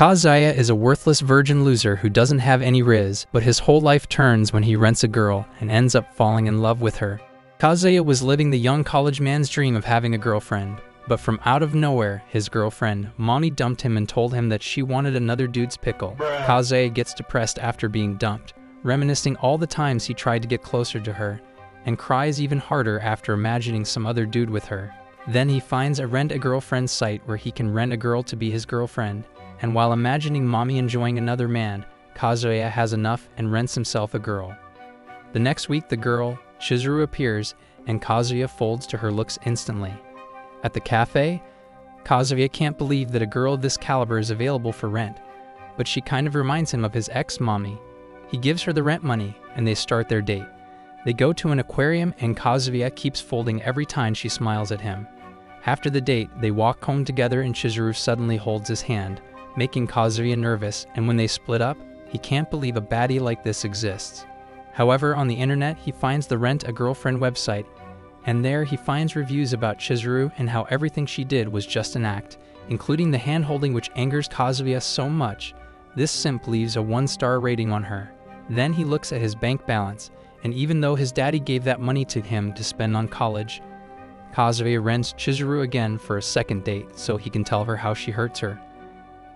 Kazuya is a worthless virgin loser who doesn't have any riz, but his whole life turns when he rents a girl and ends up falling in love with her. Kazuya was living the young college man's dream of having a girlfriend, but from out of nowhere, his girlfriend, Mami, dumped him and told him that she wanted another dude's pickle. Kazuya gets depressed after being dumped, reminiscing all the times he tried to get closer to her, and cries even harder after imagining some other dude with her. Then he finds a Rent-A-Girlfriend site where he can rent a girl to be his girlfriend, and while imagining Mami enjoying another man, Kazuya has enough and rents himself a girl. The next week the girl, Chizuru, appears, and Kazuya folds to her looks instantly. At the cafe, Kazuya can't believe that a girl of this caliber is available for rent, but she kind of reminds him of his ex Mami. He gives her the rent money, and they start their date. They go to an aquarium, and Kazuya keeps folding every time she smiles at him. After the date, they walk home together and Chizuru suddenly holds his hand, making Kazuya nervous, and when they split up, he can't believe a baddie like this exists. However, on the internet, he finds the Rent-A-Girlfriend website, and there he finds reviews about Chizuru and how everything she did was just an act, including the handholding, which angers Kazuya so much. This simp leaves a 1-star rating on her. Then he looks at his bank balance, and even though his daddy gave that money to him to spend on college, Kazuya rents Chizuru again for a second date so he can tell her how she hurts her.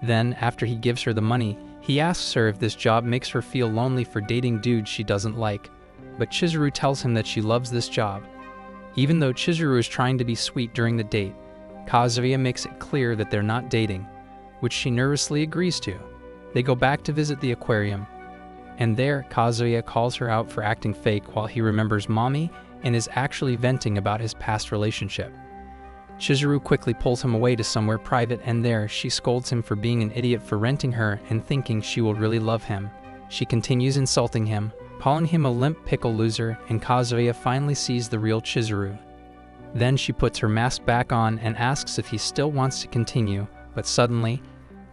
Then, after he gives her the money, he asks her if this job makes her feel lonely for dating dudes she doesn't like, but Chizuru tells him that she loves this job. Even though Chizuru is trying to be sweet during the date, Kazuya makes it clear that they're not dating, which she nervously agrees to. They go back to visit the aquarium, and there Kazuya calls her out for acting fake while he remembers Mami and is actually venting about his past relationship. Chizuru quickly pulls him away to somewhere private, and there she scolds him for being an idiot for renting her and thinking she will really love him. She continues insulting him, calling him a limp pickle loser, and Kazuya finally sees the real Chizuru. Then she puts her mask back on and asks if he still wants to continue, but suddenly,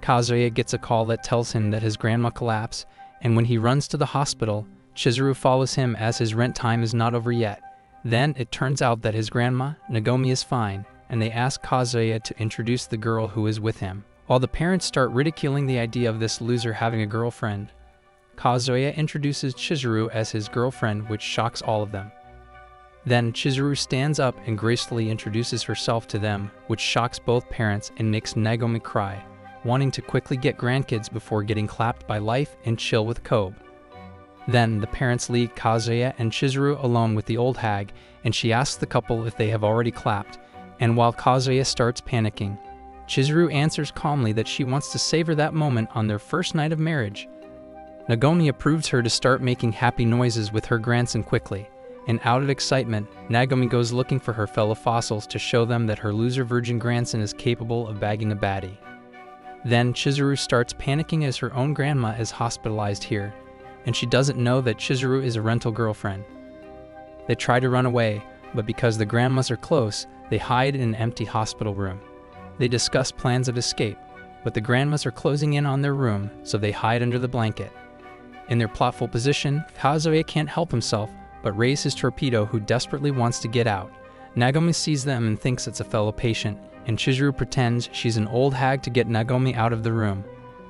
Kazuya gets a call that tells him that his grandma collapsed, and when he runs to the hospital, Chizuru follows him as his rent time is not over yet. Then it turns out that his grandma, Nagomi, is fine, and they ask Kazuya to introduce the girl who is with him. While the parents start ridiculing the idea of this loser having a girlfriend, Kazuya introduces Chizuru as his girlfriend, which shocks all of them. Then Chizuru stands up and gracefully introduces herself to them, which shocks both parents and makes Nagomi cry, wanting to quickly get grandkids before getting clapped by life and chill with Kobe. Then the parents leave Kazuya and Chizuru alone with the old hag, and she asks the couple if they have already clapped, and while Kazuya starts panicking, Chizuru answers calmly that she wants to savor that moment on their first night of marriage. Nagomi approves her to start making happy noises with her grandson quickly, and out of excitement, Nagomi goes looking for her fellow fossils to show them that her loser virgin grandson is capable of bagging a baddie. Then Chizuru starts panicking as her own grandma is hospitalized here, and she doesn't know that Chizuru is a rental girlfriend. They try to run away, but because the grandmas are close, they hide in an empty hospital room. They discuss plans of escape, but the grandmas are closing in on their room, so they hide under the blanket. In their plotful position, Kazuya can't help himself but raise his torpedo, who desperately wants to get out. Nagomi sees them and thinks it's a fellow patient, and Chizuru pretends she's an old hag to get Nagomi out of the room.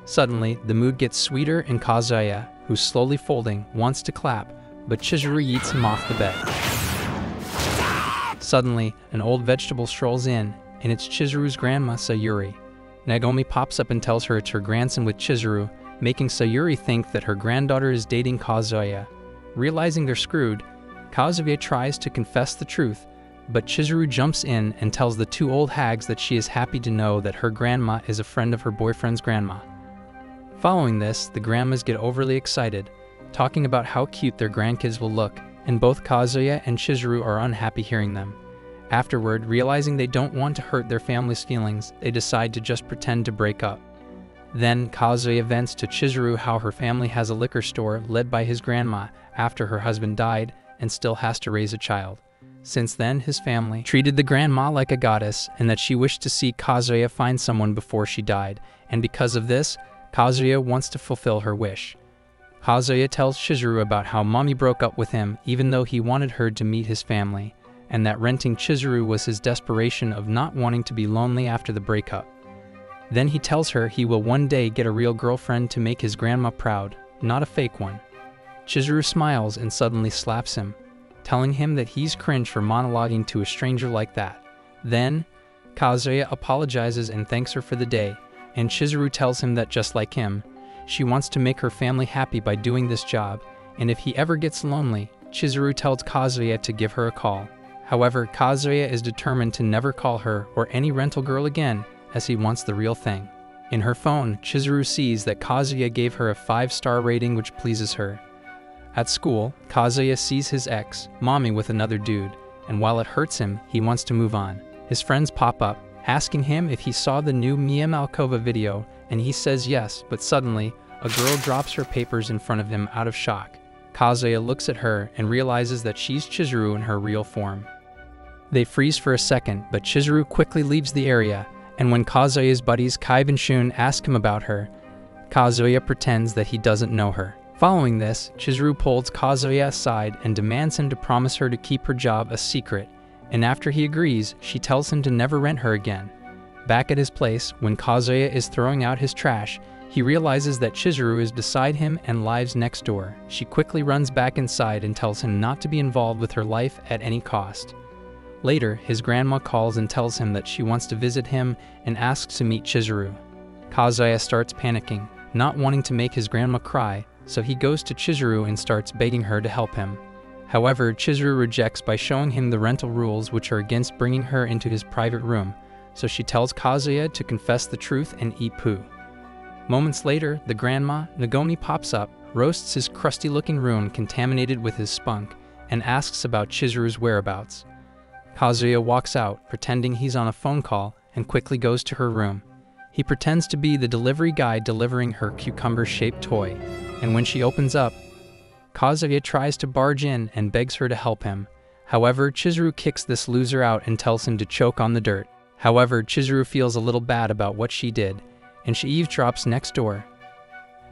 Suddenly, the mood gets sweeter, and Kazuya, who's slowly folding, wants to clap, but Chizuru yeets him off the bed. Suddenly, an old vegetable strolls in, and it's Chizuru's grandma, Sayuri. Nagomi pops up and tells her it's her grandson with Chizuru, making Sayuri think that her granddaughter is dating Kazuya. Realizing they're screwed, Kazuya tries to confess the truth, but Chizuru jumps in and tells the two old hags that she is happy to know that her grandma is a friend of her boyfriend's grandma. Following this, the grandmas get overly excited, talking about how cute their grandkids will look, and both Kazuya and Chizuru are unhappy hearing them. Afterward, realizing they don't want to hurt their family's feelings, they decide to just pretend to break up. Then Kazuya vents to Chizuru how her family has a liquor store led by his grandma after her husband died and still has to raise a child. Since then, his family treated the grandma like a goddess, and that she wished to see Kazuya find someone before she died, and because of this, Kazuya wants to fulfill her wish. Kazuya tells Chizuru about how Mami broke up with him even though he wanted her to meet his family, and that renting Chizuru was his desperation of not wanting to be lonely after the breakup. Then he tells her he will one day get a real girlfriend to make his grandma proud, not a fake one. Chizuru smiles and suddenly slaps him, telling him that he's cringe for monologuing to a stranger like that. Then, Kazuya apologizes and thanks her for the day, and Chizuru tells him that just like him, she wants to make her family happy by doing this job, and if he ever gets lonely, Chizuru tells Kazuya to give her a call. However, Kazuya is determined to never call her or any rental girl again, as he wants the real thing. In her phone, Chizuru sees that Kazuya gave her a 5-star rating, which pleases her. At school, Kazuya sees his ex, Mami, with another dude, and while it hurts him, he wants to move on. His friends pop up, asking him if he saw the new Mia Malkova video, and he says yes, but suddenly, a girl drops her papers in front of him out of shock. Kazuya looks at her and realizes that she's Chizuru in her real form. They freeze for a second, but Chizuru quickly leaves the area, and when Kazuya's buddies Kai and Shun ask him about her, Kazuya pretends that he doesn't know her. Following this, Chizuru pulls Kazuya aside and demands him to promise her to keep her job a secret, and after he agrees, she tells him to never rent her again. Back at his place, when Kazuya is throwing out his trash, he realizes that Chizuru is beside him and lives next door. She quickly runs back inside and tells him not to be involved with her life at any cost. Later, his grandma calls and tells him that she wants to visit him and asks to meet Chizuru. Kazuya starts panicking, not wanting to make his grandma cry, so he goes to Chizuru and starts begging her to help him. However, Chizuru rejects by showing him the rental rules, which are against bringing her into his private room, so she tells Kazuya to confess the truth and eat poo. Moments later, the grandma, Nagomi, pops up, roasts his crusty-looking room contaminated with his spunk, and asks about Chizuru's whereabouts. Kazuya walks out, pretending he's on a phone call, and quickly goes to her room. He pretends to be the delivery guy delivering her cucumber-shaped toy, and when she opens up, Kazuya tries to barge in and begs her to help him. However, Chizuru kicks this loser out and tells him to choke on the dirt. However, Chizuru feels a little bad about what she did, and she eavesdrops next door.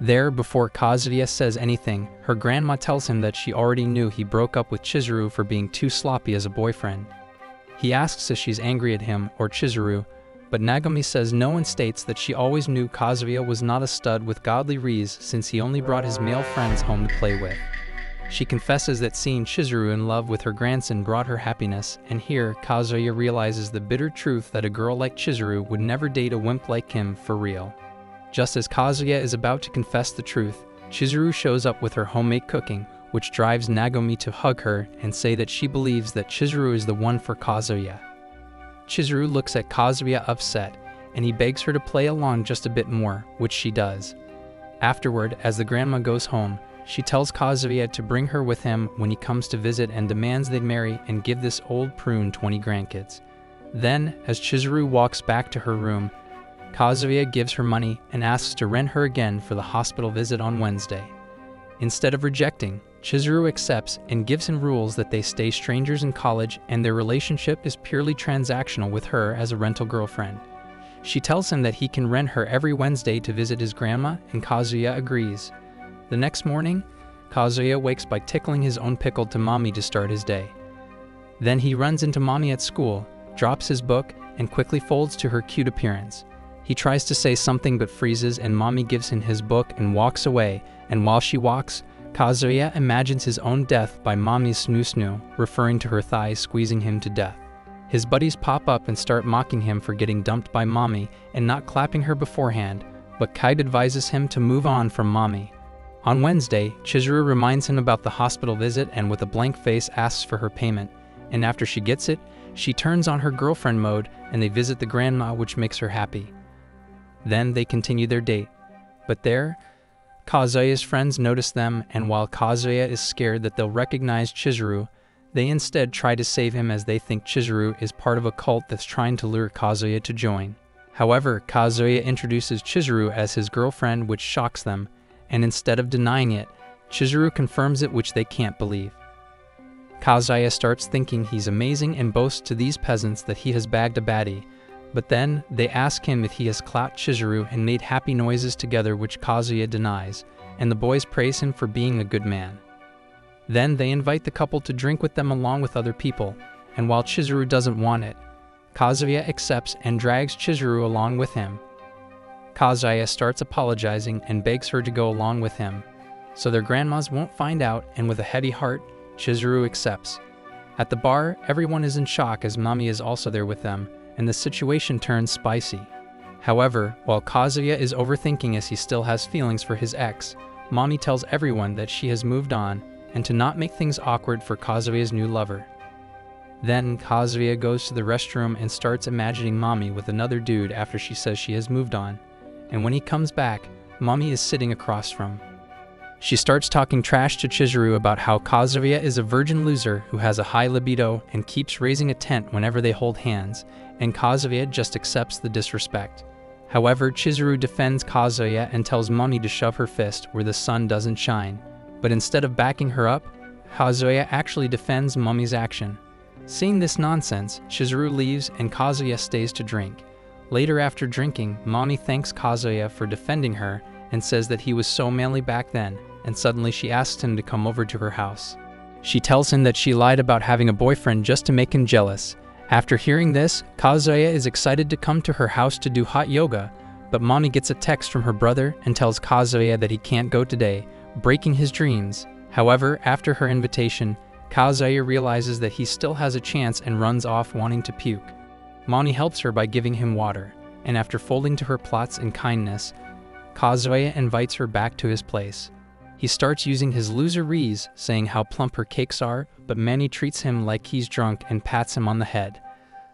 There, before Kazuya says anything, her grandma tells him that she already knew he broke up with Chizuru for being too sloppy as a boyfriend. He asks if she's angry at him or Chizuru, but Nagomi says no and states that she always knew Kazuya was not a stud with godly rees since he only brought his male friends home to play with. She confesses that seeing Chizuru in love with her grandson brought her happiness, and here Kazuya realizes the bitter truth that a girl like Chizuru would never date a wimp like him for real. Just as Kazuya is about to confess the truth, Chizuru shows up with her homemade cooking, which drives Nagomi to hug her and say that she believes that Chizuru is the one for Kazuya. Chizuru looks at Kazuya upset, and he begs her to play along just a bit more, which she does. Afterward, as the grandma goes home, she tells Kazuya to bring her with him when he comes to visit and demands they marry and give this old prune 20 grandkids. Then, as Chizuru walks back to her room, Kazuya gives her money and asks to rent her again for the hospital visit on Wednesday. Instead of rejecting, Chizuru accepts and gives him rules that they stay strangers in college and their relationship is purely transactional with her as a rental girlfriend. She tells him that he can rent her every Wednesday to visit his grandma, and Kazuya agrees. The next morning, Kazuya wakes by tickling his own pickle to Mami to start his day. Then he runs into Mami at school, drops his book, and quickly folds to her cute appearance. He tries to say something but freezes, and Mami gives him his book and walks away, and while she walks, Kazuya imagines his own death by Mami's snoo-snoo, referring to her thighs squeezing him to death. His buddies pop up and start mocking him for getting dumped by Mami and not clapping her beforehand, but Kai advises him to move on from Mami. On Wednesday, Chizuru reminds him about the hospital visit and with a blank face asks for her payment, and after she gets it, she turns on her girlfriend mode and they visit the grandma, which makes her happy. Then they continue their date, but there, Kazuya's friends notice them, and while Kazuya is scared that they'll recognize Chizuru, they instead try to save him as they think Chizuru is part of a cult that's trying to lure Kazuya to join. However, Kazuya introduces Chizuru as his girlfriend, which shocks them, and instead of denying it, Chizuru confirms it, which they can't believe. Kazuya starts thinking he's amazing and boasts to these peasants that he has bagged a baddie, but then, they ask him if he has clout Chizuru and made happy noises together, which Kazuya denies, and the boys praise him for being a good man. Then they invite the couple to drink with them along with other people, and while Chizuru doesn't want it, Kazuya accepts and drags Chizuru along with him. Kazuya starts apologizing and begs her to go along with him, so their grandmas won't find out, and with a heady heart, Chizuru accepts. At the bar, everyone is in shock as Mami is also there with them, and the situation turns spicy. However, while Kazuya is overthinking as he still has feelings for his ex, Mami tells everyone that she has moved on and to not make things awkward for Kazuya's new lover. Then, Kazuya goes to the restroom and starts imagining Mami with another dude after she says she has moved on, and when he comes back, Mami is sitting across from. She starts talking trash to Chizuru about how Kazuya is a virgin loser who has a high libido and keeps raising a tent whenever they hold hands, and Kazuya just accepts the disrespect. However, Chizuru defends Kazuya and tells Mami to shove her fist where the sun doesn't shine, but instead of backing her up, Kazuya actually defends Mami's action. Seeing this nonsense, Chizuru leaves and Kazuya stays to drink. Later after drinking, Mami thanks Kazuya for defending her and says that he was so manly back then, and suddenly she asks him to come over to her house. She tells him that she lied about having a boyfriend just to make him jealous. After hearing this, Kazuya is excited to come to her house to do hot yoga, but Mami gets a text from her brother and tells Kazuya that he can't go today, breaking his dreams. However, after her invitation, Kazuya realizes that he still has a chance and runs off wanting to puke. Mami helps her by giving him water, and after folding to her plots and kindness, Kazuya invites her back to his place. He starts using his loseries, saying how plump her cakes are, but Mami treats him like he's drunk and pats him on the head.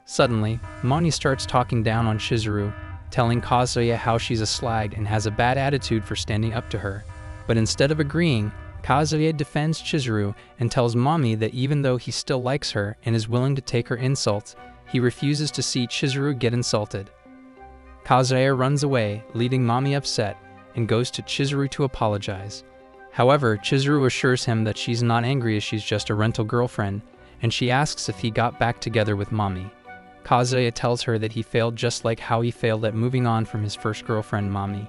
Suddenly, Mami starts talking down on Chizuru, telling Kazuya how she's a slag and has a bad attitude for standing up to her. But instead of agreeing, Kazuya defends Chizuru and tells Mami that even though he still likes her and is willing to take her insults, he refuses to see Chizuru get insulted. Kazuya runs away, leaving Mami upset, and goes to Chizuru to apologize. However, Chizuru assures him that she's not angry as she's just a rental girlfriend, and she asks if he got back together with Mami. Kazuya tells her that he failed just like how he failed at moving on from his first girlfriend, Mami.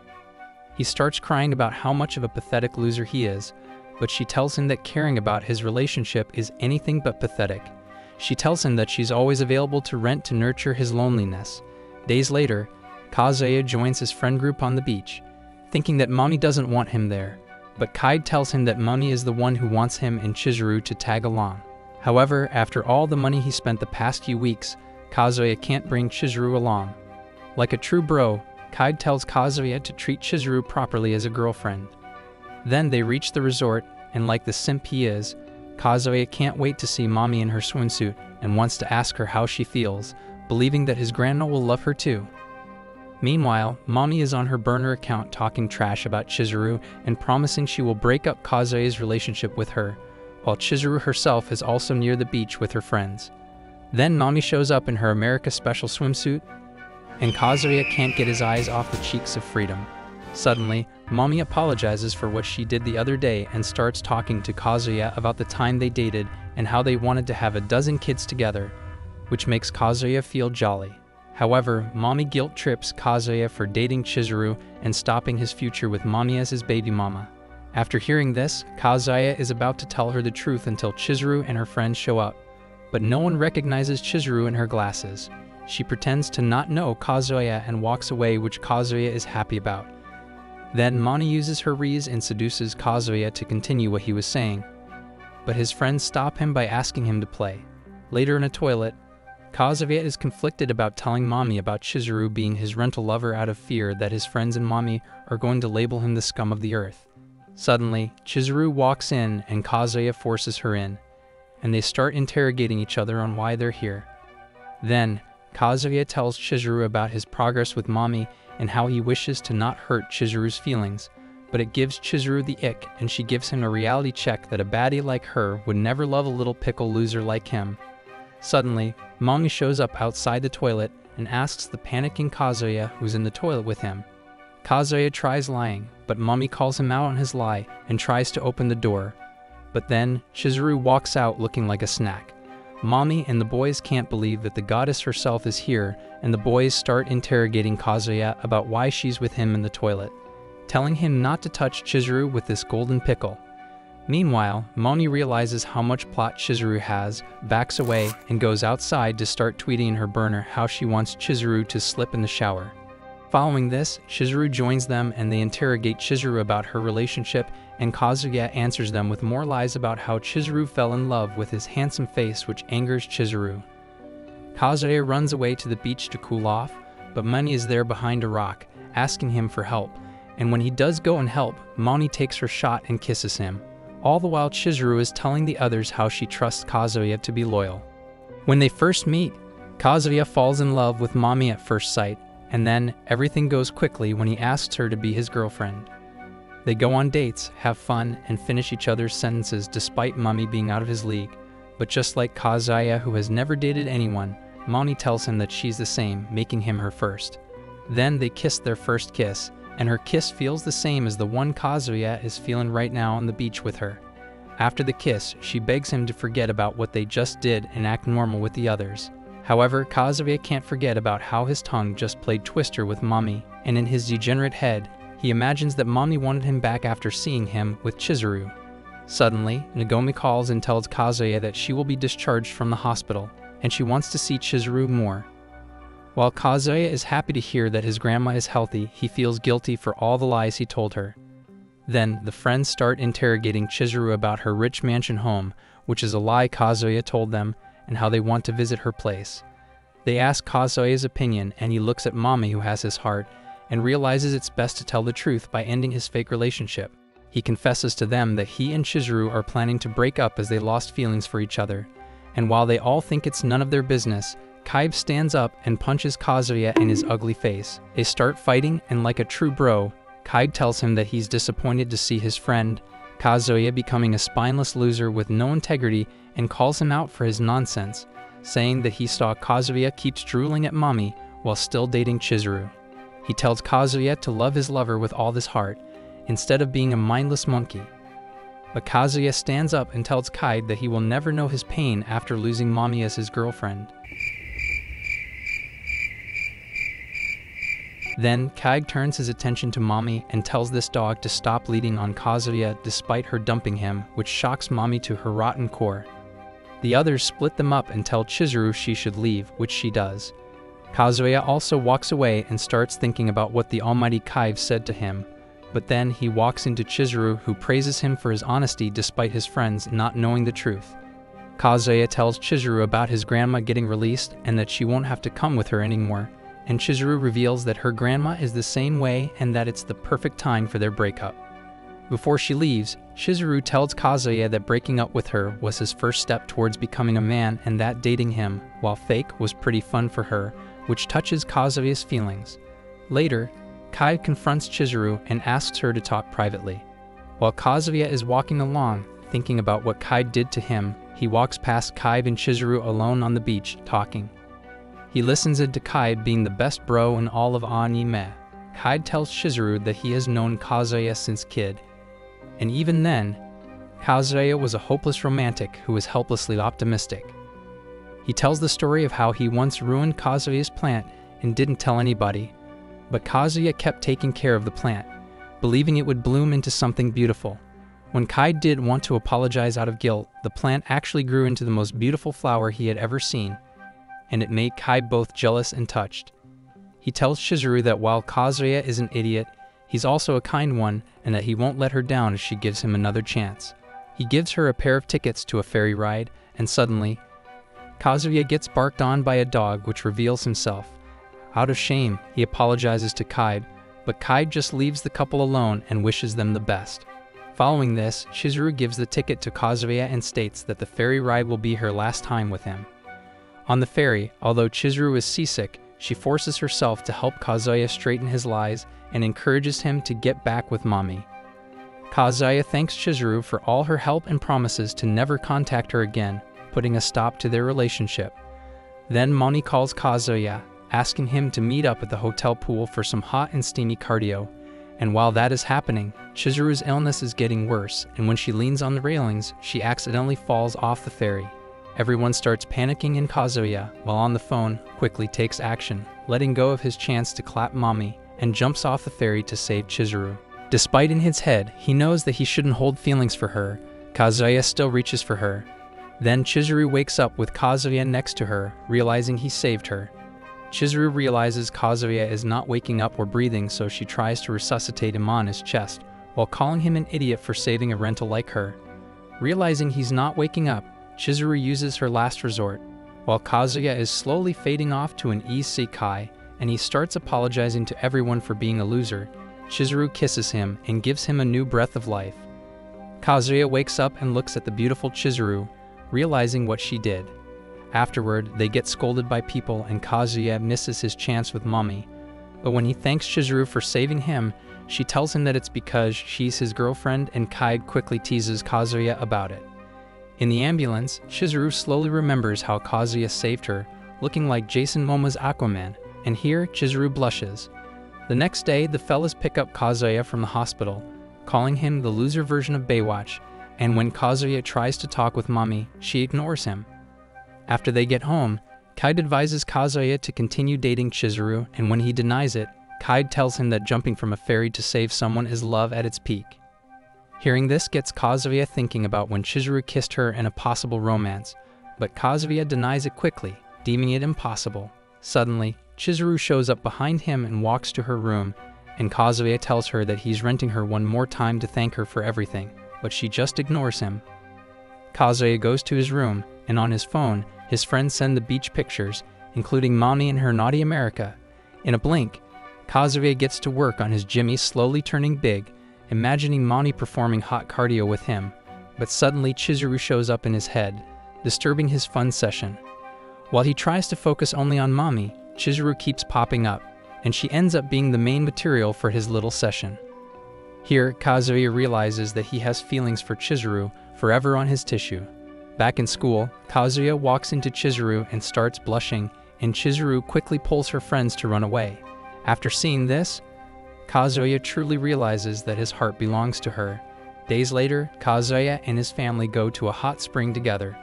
He starts crying about how much of a pathetic loser he is, but she tells him that caring about his relationship is anything but pathetic. She tells him that she's always available to Rent to nurture his loneliness. Days later, Kazuya joins his friend group on the beach, thinking that Mami doesn't want him there, but Kai tells him that Mami is the one who wants him and Chizuru to tag along. However, after all the money he spent the past few weeks, Kazuya can't bring Chizuru along. Like a true bro, Kai tells Kazuya to treat Chizuru properly as a girlfriend. Then they reach the resort, and like the simp he is, Kazuya can't wait to see Mami in her swimsuit and wants to ask her how she feels, believing that his grandma will love her too. Meanwhile, Mami is on her burner account talking trash about Chizuru and promising she will break up Kazuya's relationship with her, while Chizuru herself is also near the beach with her friends. Then Mami shows up in her America Special swimsuit, and Kazuya can't get his eyes off the cheeks of freedom. Suddenly, Mami apologizes for what she did the other day and starts talking to Kazuya about the time they dated and how they wanted to have a dozen kids together, which makes Kazuya feel jolly. However, Mami guilt trips Kazuya for dating Chizuru and stopping his future with Mami as his baby mama. After hearing this, Kazuya is about to tell her the truth until Chizuru and her friends show up, but no one recognizes Chizuru in her glasses. She pretends to not know Kazuya and walks away, which Kazuya is happy about. Then Mami uses her rees and seduces Kazuya to continue what he was saying, but his friends stop him by asking him to play. Later in a toilet, Kazuya is conflicted about telling Mami about Chizuru being his rental lover out of fear that his friends and Mami are going to label him the scum of the earth. Suddenly, Chizuru walks in and Kazuya forces her in, and they start interrogating each other on why they're here. Then, Kazuya tells Chizuru about his progress with Mami and how he wishes to not hurt Chizuru's feelings, but it gives Chizuru the ick and she gives him a reality check that a baddie like her would never love a little pickle loser like him. Suddenly, Mami shows up outside the toilet and asks the panicking Kazuya who's in the toilet with him. Kazuya tries lying, but Mami calls him out on his lie and tries to open the door. But then, Chizuru walks out looking like a snack. Mami and the boys can't believe that the goddess herself is here, and the boys start interrogating Kazuya about why she's with him in the toilet, telling him not to touch Chizuru with this golden pickle. Meanwhile, Mami realizes how much plot Chizuru has, backs away, and goes outside to start tweeting in her burner how she wants Chizuru to slip in the shower. Following this, Chizuru joins them and they interrogate Chizuru about her relationship, and Kazuya answers them with more lies about how Chizuru fell in love with his handsome face, which angers Chizuru. Kazuya runs away to the beach to cool off, but Mami is there behind a rock, asking him for help, and when he does go and help, Mami takes her shot and kisses him. All the while Chizuru is telling the others how she trusts Kazuya to be loyal. When they first meet, Kazuya falls in love with Mami at first sight, and then everything goes quickly when he asks her to be his girlfriend. They go on dates, have fun, and finish each other's sentences despite Mami being out of his league. But just like Kazuya, who has never dated anyone, Mami tells him that she's the same, making him her first. Then they kiss their first kiss, and her kiss feels the same as the one Kazuya is feeling right now on the beach with her. After the kiss, she begs him to forget about what they just did and act normal with the others. However, Kazuya can't forget about how his tongue just played Twister with Mami, and in his degenerate head, he imagines that Mami wanted him back after seeing him with Chizuru. Suddenly, Nagomi calls and tells Kazuya that she will be discharged from the hospital, and she wants to see Chizuru more. While Kazuya is happy to hear that his grandma is healthy, he feels guilty for all the lies he told her. Then, the friends start interrogating Chizuru about her rich mansion home, which is a lie Kazuya told them, and how they want to visit her place. They ask Kazuya's opinion, and he looks at Mami, who has his heart, and realizes it's best to tell the truth by ending his fake relationship. He confesses to them that he and Chizuru are planning to break up as they lost feelings for each other, and while they all think it's none of their business, Kai stands up and punches Kazuya in his ugly face. They start fighting, and like a true bro, Kai tells him that he's disappointed to see his friend Kazuya becoming a spineless loser with no integrity, and calls him out for his nonsense, saying that he saw Kazuya keeps drooling at Mami while still dating Chizuru. He tells Kazuya to love his lover with all his heart, instead of being a mindless monkey. But Kazuya stands up and tells Kai that he will never know his pain after losing Mami as his girlfriend. Then, Kai turns his attention to Mami and tells this dog to stop leading on Kazuya despite her dumping him, which shocks Mami to her rotten core. The others split them up and tell Chizuru she should leave, which she does. Kazuya also walks away and starts thinking about what the almighty Kai said to him, but then he walks into Chizuru, who praises him for his honesty despite his friends not knowing the truth. Kazuya tells Chizuru about his grandma getting released and that she won't have to come with her anymore, and Chizuru reveals that her grandma is the same way and that it's the perfect time for their breakup. Before she leaves, Chizuru tells Kazuya that breaking up with her was his first step towards becoming a man, and that dating him, while fake, was pretty fun for her, which touches Kazuya's feelings. Later, Kai confronts Chizuru and asks her to talk privately. While Kazuya is walking along, thinking about what Kai did to him, he walks past Kai and Chizuru alone on the beach, talking. He listens in to Kai being the best bro in all of anime. Kai tells Chizuru that he has known Kazuya since kid. And even then, Kazuya was a hopeless romantic who was helplessly optimistic. He tells the story of how he once ruined Kazuya's plant and didn't tell anybody, but Kazuya kept taking care of the plant, believing it would bloom into something beautiful. When Kai did want to apologize out of guilt, the plant actually grew into the most beautiful flower he had ever seen, and it made Kai both jealous and touched. He tells Chizuru that while Kazuya is an idiot, he's also a kind one, and that he won't let her down if she gives him another chance. He gives her a pair of tickets to a ferry ride, and suddenly, Kazuya gets barked on by a dog, which reveals himself. Out of shame, he apologizes to Kai, but Kai just leaves the couple alone and wishes them the best. Following this, Chizuru gives the ticket to Kazuya and states that the ferry ride will be her last time with him. On the ferry, although Chizuru is seasick, she forces herself to help Kazuya straighten his lies and encourages him to get back with Mami. Kazuya thanks Chizuru for all her help and promises to never contact her again, putting a stop to their relationship. Then Mami calls Kazuya, asking him to meet up at the hotel pool for some hot and steamy cardio, and while that is happening, Chizuru's illness is getting worse, and when she leans on the railings, she accidentally falls off the ferry. Everyone starts panicking, and Kazuya, while on the phone, quickly takes action, letting go of his chance to clap Mami, and jumps off the ferry to save Chizuru. Despite in his head, he knows that he shouldn't hold feelings for her, Kazuya still reaches for her. Then Chizuru wakes up with Kazuya next to her, realizing he saved her. Chizuru realizes Kazuya is not waking up or breathing, so she tries to resuscitate him on his chest, while calling him an idiot for saving a rental like her. Realizing he's not waking up, Chizuru uses her last resort, while Kazuya is slowly fading off to an isekai, and he starts apologizing to everyone for being a loser. Chizuru kisses him and gives him a new breath of life. Kazuya wakes up and looks at the beautiful Chizuru, realizing what she did. Afterward, they get scolded by people and Kazuya misses his chance with Mami. But when he thanks Chizuru for saving him, she tells him that it's because she's his girlfriend, and Kai quickly teases Kazuya about it. In the ambulance, Chizuru slowly remembers how Kazuya saved her, looking like Jason Momoa's Aquaman, and here Chizuru blushes. The next day, the fellas pick up Kazuya from the hospital, calling him the loser version of Baywatch, and when Kazuya tries to talk with Mami, she ignores him. After they get home, Kai advises Kazuya to continue dating Chizuru, and when he denies it, Kai tells him that jumping from a ferry to save someone is love at its peak. Hearing this gets Kazuya thinking about when Chizuru kissed her and a possible romance, but Kazuya denies it quickly, deeming it impossible. Suddenly, Chizuru shows up behind him and walks to her room, and Kazuya tells her that he's renting her one more time to thank her for everything, but she just ignores him. Kazuya goes to his room, and on his phone, his friends send the beach pictures, including Mami and her naughty America. In a blink, Kazuya gets to work on his Jimmy, slowly turning big, imagining Mami performing hot cardio with him, but suddenly Chizuru shows up in his head, disturbing his fun session. While he tries to focus only on Mami, Chizuru keeps popping up, and she ends up being the main material for his little session. Here, Kazuya realizes that he has feelings for Chizuru, forever on his tissue. Back in school, Kazuya walks into Chizuru and starts blushing, and Chizuru quickly pulls her friends to run away. After seeing this, Kazuya truly realizes that his heart belongs to her. Days later, Kazuya and his family go to a hot spring together.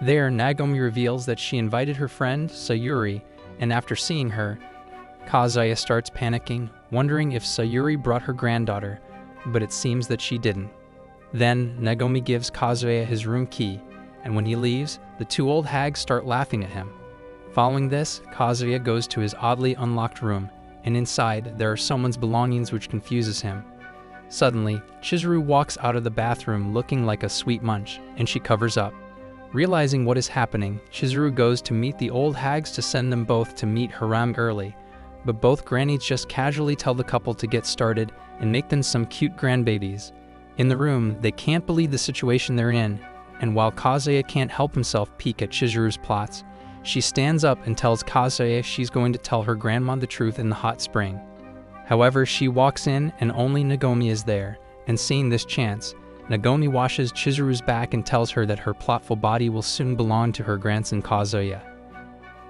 There, Nagomi reveals that she invited her friend, Sayuri, and after seeing her, Kazuya starts panicking, wondering if Sayuri brought her granddaughter, but it seems that she didn't. Then, Nagomi gives Kazuya his room key, and when he leaves, the two old hags start laughing at him. Following this, Kazuya goes to his oddly unlocked room, and inside, there are someone's belongings, which confuses him. Suddenly, Chizuru walks out of the bathroom looking like a sweet munch, and she covers up. Realizing what is happening, Chizuru goes to meet the old hags to send them both to meet Haram early, but both grannies just casually tell the couple to get started and make them some cute grandbabies. In the room, they can't believe the situation they're in, and while Kazuya can't help himself peek at Chizuru's plots, she stands up and tells Kazuya she's going to tell her grandma the truth in the hot spring. However, she walks in and only Nagomi is there, and seeing this chance, Nagomi washes Chizuru's back and tells her that her plotful body will soon belong to her grandson Kazuya.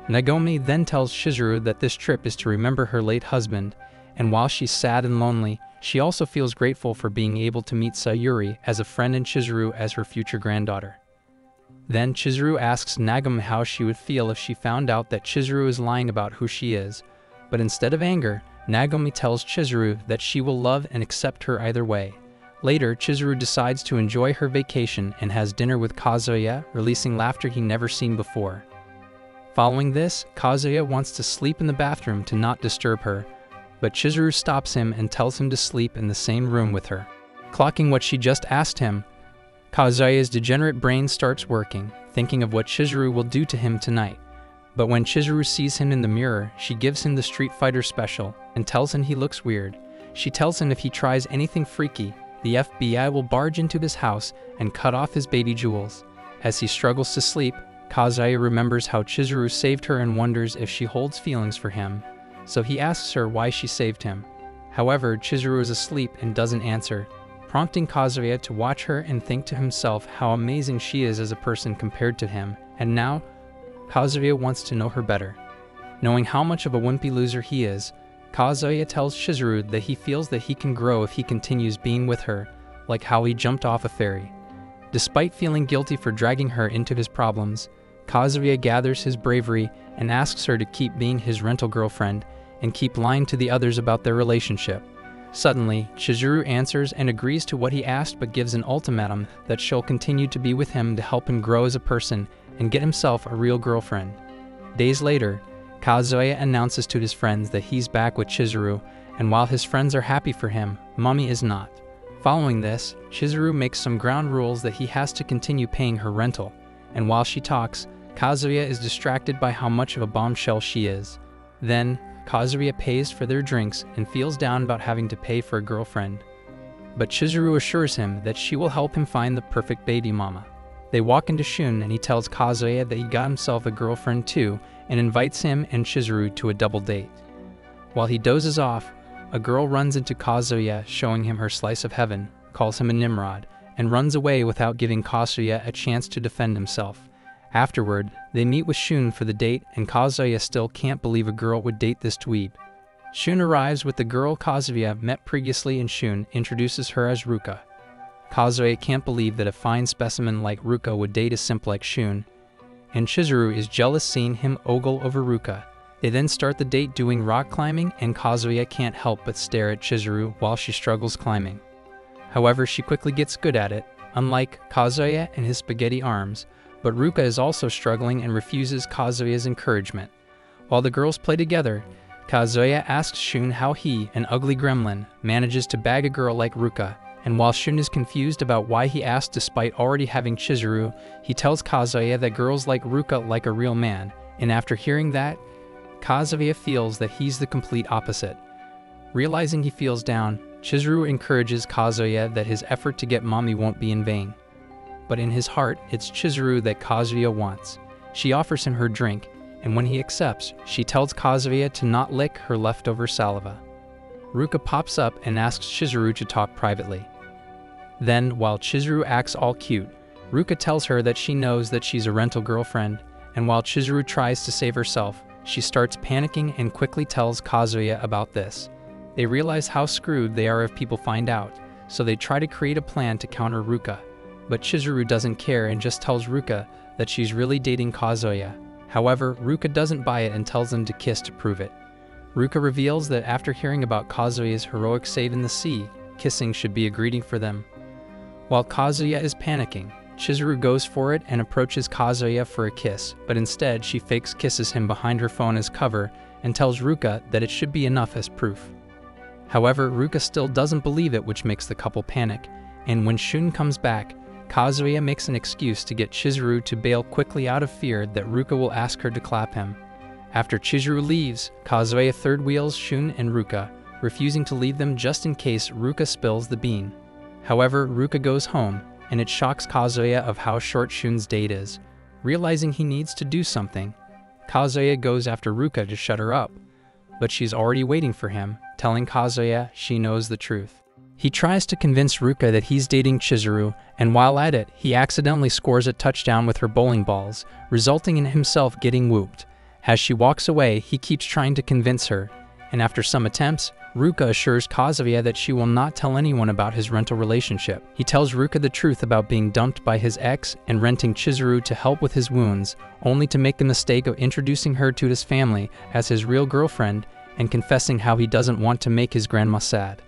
Nagomi then tells Chizuru that this trip is to remember her late husband, and while she's sad and lonely, she also feels grateful for being able to meet Sayuri as a friend and Chizuru as her future granddaughter. Then Chizuru asks Nagomi how she would feel if she found out that Chizuru is lying about who she is, but instead of anger, Nagomi tells Chizuru that she will love and accept her either way. Later, Chizuru decides to enjoy her vacation and has dinner with Kazuya, releasing laughter he never seen before. Following this, Kazuya wants to sleep in the bathroom to not disturb her, but Chizuru stops him and tells him to sleep in the same room with her. Clocking what she just asked him, Kazuya's degenerate brain starts working, thinking of what Chizuru will do to him tonight. But when Chizuru sees him in the mirror, she gives him the Street Fighter special and tells him he looks weird. She tells him if he tries anything freaky, the FBI will barge into his house and cut off his baby jewels. As he struggles to sleep, Kazuya remembers how Chizuru saved her and wonders if she holds feelings for him, so he asks her why she saved him. However, Chizuru is asleep and doesn't answer, prompting Kazuya to watch her and think to himself how amazing she is as a person compared to him, and now, Kazuya wants to know her better. Knowing how much of a wimpy loser he is, Kazuya tells Chizuru that he feels that he can grow if he continues being with her, like how he jumped off a ferry. Despite feeling guilty for dragging her into his problems, Kazuya gathers his bravery and asks her to keep being his rental girlfriend and keep lying to the others about their relationship. Suddenly, Chizuru answers and agrees to what he asked, but gives an ultimatum that she'll continue to be with him to help him grow as a person and get himself a real girlfriend. Days later, Kazuya announces to his friends that he's back with Chizuru, and while his friends are happy for him, Mami is not. Following this, Chizuru makes some ground rules that he has to continue paying her rental, and while she talks, Kazuya is distracted by how much of a bombshell she is. Then, Kazuya pays for their drinks and feels down about having to pay for a girlfriend. But Chizuru assures him that she will help him find the perfect baby mama. They walk into Shun and he tells Kazuya that he got himself a girlfriend too and invites him and Chizuru to a double date. While he dozes off, a girl runs into Kazuya showing him her slice of heaven, calls him a Nimrod, and runs away without giving Kazuya a chance to defend himself. Afterward, they meet with Shun for the date and Kazuya still can't believe a girl would date this dweeb. Shun arrives with the girl Kazuya met previously and Shun introduces her as Ruka. Kazuya can't believe that a fine specimen like Ruka would date a simp like Shun, and Chizuru is jealous seeing him ogle over Ruka. They then start the date doing rock climbing and Kazuya can't help but stare at Chizuru while she struggles climbing. However, she quickly gets good at it, unlike Kazuya and his spaghetti arms, but Ruka is also struggling and refuses Kazuya's encouragement. While the girls play together, Kazuya asks Shun how he, an ugly gremlin, manages to bag a girl like Ruka, and while Shun is confused about why he asked despite already having Chizuru, he tells Kazuya that girls like Ruka like a real man, and after hearing that, Kazuya feels that he's the complete opposite. Realizing he feels down, Chizuru encourages Kazuya that his effort to get Mami won't be in vain. But in his heart, it's Chizuru that Kazuya wants. She offers him her drink, and when he accepts, she tells Kazuya to not lick her leftover saliva. Ruka pops up and asks Chizuru to talk privately. Then, while Chizuru acts all cute, Ruka tells her that she knows that she's a rental girlfriend, and while Chizuru tries to save herself, she starts panicking and quickly tells Kazuya about this. They realize how screwed they are if people find out, so they try to create a plan to counter Ruka. But Chizuru doesn't care and just tells Ruka that she's really dating Kazuya. However, Ruka doesn't buy it and tells them to kiss to prove it. Ruka reveals that after hearing about Kazuya's heroic save in the sea, kissing should be a greeting for them. While Kazuya is panicking, Chizuru goes for it and approaches Kazuya for a kiss, but instead she fakes kisses him behind her phone as cover and tells Ruka that it should be enough as proof. However, Ruka still doesn't believe it, which makes the couple panic, and when Shun comes back, Kazuya makes an excuse to get Chizuru to bail quickly out of fear that Ruka will ask her to clap him. After Chizuru leaves, Kazuya third wheels Shun and Ruka, refusing to leave them just in case Ruka spills the bean. However, Ruka goes home, and it shocks Kazuya of how short Shun's date is. Realizing he needs to do something, Kazuya goes after Ruka to shut her up, but she's already waiting for him, telling Kazuya she knows the truth. He tries to convince Ruka that he's dating Chizuru, and while at it, he accidentally scores a touchdown with her bowling balls, resulting in himself getting whooped. As she walks away, he keeps trying to convince her, and after some attempts, Ruka assures Kazuya that she will not tell anyone about his rental relationship. He tells Ruka the truth about being dumped by his ex and renting Chizuru to help with his wounds, only to make the mistake of introducing her to his family as his real girlfriend and confessing how he doesn't want to make his grandma sad.